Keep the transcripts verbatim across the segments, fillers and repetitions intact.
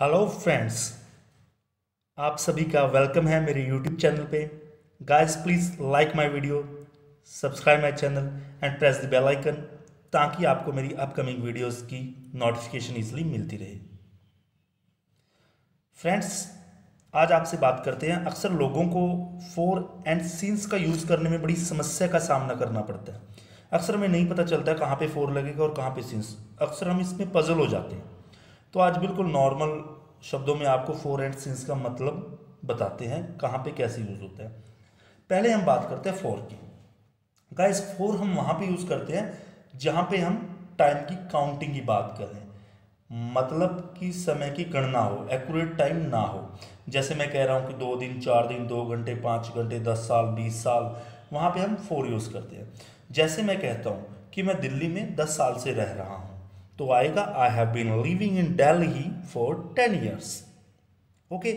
Hello friends, आप सभी का वेलकम है मेरे यूट्यूब चैनल पे। Guys please like my video, subscribe my channel and press the bell icon ताकि आपको मेरी अपकमिंग वीडियोस की नोटिफिकेशन इजीली मिलती रहे। फ्रेंड्स, आज आपसे बात करते हैं। अक्सर लोगों को फोर एंड सीन्स का यूज़ करने में बड़ी समस्या का सामना करना पड़ता है। अक्सर हमें नहीं पता चलता है कहाँ पर फोर लगेगा और कहाँ पर सीन्स। अक्सर हम इसमें पजल हो जाते हैं। तो आज बिल्कुल नॉर्मल शब्दों में आपको फोर एंड सीन्स का मतलब बताते हैं, कहाँ पे कैसे यूज़ होता है। पहले हम बात करते हैं फोर की। गाइस, फोर हम वहाँ पे यूज़ करते हैं जहाँ पे हम टाइम की काउंटिंग की बात करें, मतलब कि समय की गणना हो, एक्यूरेट टाइम ना हो। जैसे मैं कह रहा हूँ कि दो दिन, चार दिन, दो घंटे, पाँच घंटे, दस साल, बीस साल, वहाँ पर हम फोर यूज़ करते हैं। जैसे मैं कहता हूँ कि मैं दिल्ली में दस साल से रह रहा हूँ तो आएगा I have been living in Delhi for ten years. Okay,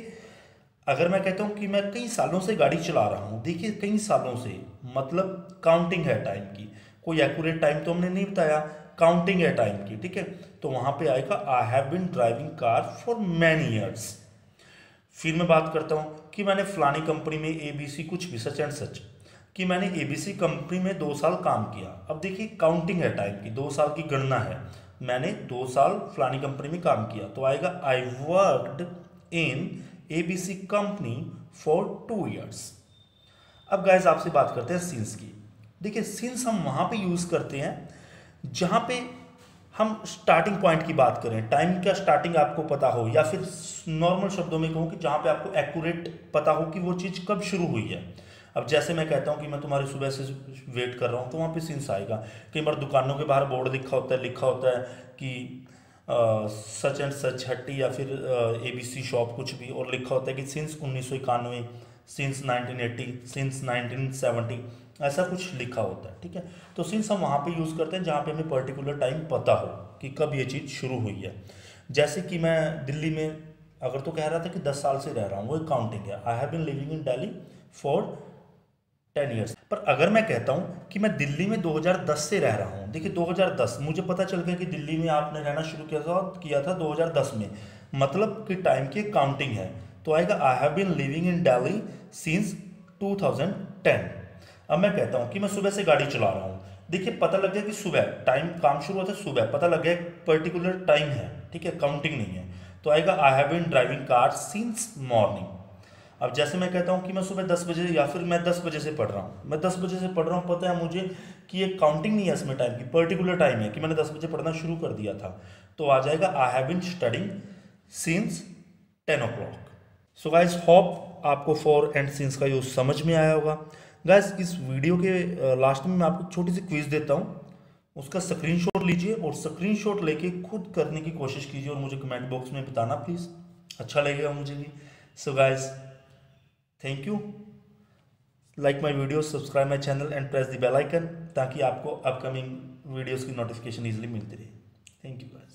अगर मैं कहता हूँ कि मैं कई सालों से गाड़ी चला रहा हूँ, देखिए कई सालों से मतलब काउंटिंग है टाइम की, कोई एक्यूरेट टाइम तो हमने नहीं बताया, काउंटिंग है टाइम की, ठीक है। तो वहाँ पे आएगा I have been driving car for many years. फिर मैं बात करता हूँ कि मैंने फलानी कंपनी में ए बी सी कुछ भी सच एंड सच कि मैंने ए बी सी कंपनी में दो साल काम किया। अब देखिए काउंटिंग है टाइम की, दो साल की गणना है, मैंने दो साल फलानी कंपनी में काम किया तो आएगा I worked in A B C company for two years. अब गाइस आपसे बात करते हैं सीन्स की। देखिए सीन्स हम वहाँ पे यूज़ करते हैं जहाँ पे हम स्टार्टिंग पॉइंट की बात करें, टाइम का स्टार्टिंग आपको पता हो, या फिर नॉर्मल शब्दों में कहूँ कि जहाँ पे आपको एक्यूरेट पता हो कि वो चीज़ कब शुरू हुई है। अब जैसे मैं कहता हूँ कि मैं तुम्हारे सुबह से वेट कर रहा हूँ तो वहाँ पे सीन्स आएगा। कई बार दुकानों के बाहर बोर्ड लिखा होता है, लिखा होता है कि आ, सच एंड सच हट्टी या फिर ए बी सी शॉप कुछ भी, और लिखा होता है कि सीन्स उन्नीस सौ इक्यानवे, since nineteen eighty, since nineteen seventy, ऐसा कुछ लिखा होता है, ठीक है। तो सीन्स हम वहाँ पे यूज़ करते हैं जहाँ पे हमें पर्टिकुलर टाइम पता हो कि कब ये चीज़ शुरू हुई है। जैसे कि मैं दिल्ली में अगर तो कह रहा था कि दस साल से रह रहा हूँ, वो काउंटिंग है, I have been living in Delhi for ten years. पर अगर मैं कहता हूँ कि मैं दिल्ली में दो हज़ार दस से रह रहा हूँ, देखिए दो हज़ार दस मुझे पता चल गया कि दिल्ली में आपने रहना शुरू किया था किया था दो हज़ार दस में, मतलब कि टाइम की काउंटिंग है। तो आएगा I have been living in Delhi since two thousand ten. अब मैं कहता हूँ कि मैं सुबह से गाड़ी चला रहा हूँ, देखिए पता लग गया कि सुबह टाइम काम शुरू होता है, सुबह पता लग गया पर्टिकुलर टाइम है, ठीक है, काउंटिंग नहीं है। तो आएगा I have been driving car since morning. अब जैसे मैं कहता हूँ कि मैं सुबह दस बजे या फिर मैं दस बजे से पढ़ रहा हूँ, मैं दस बजे से पढ़ रहा हूँ, पता है मुझे कि ये काउंटिंग नहीं है, इसमें टाइम की पर्टिकुलर टाइम है कि मैंने दस बजे पढ़ना शुरू कर दिया था। तो आ जाएगा I have been studying since ten o'clock. So guys, hope आपको फोर एंड सीन्स का यूज समझ में आया होगा। गाइज, इस वीडियो के लास्ट में मैं आपको छोटी सी क्विज देता हूँ, उसका स्क्रीनशॉट लीजिए और स्क्रीनशॉट लेके खुद करने की कोशिश कीजिए और मुझे कमेंट बॉक्स में बताना प्लीज़, अच्छा लगेगा मुझे भी। So guys, thank you. Like my video, subscribe my channel and press the bell icon ताकि आपको अपकमिंग वीडियोस की नोटिफिकेशन इजीली मिलती रहे। Thank you guys.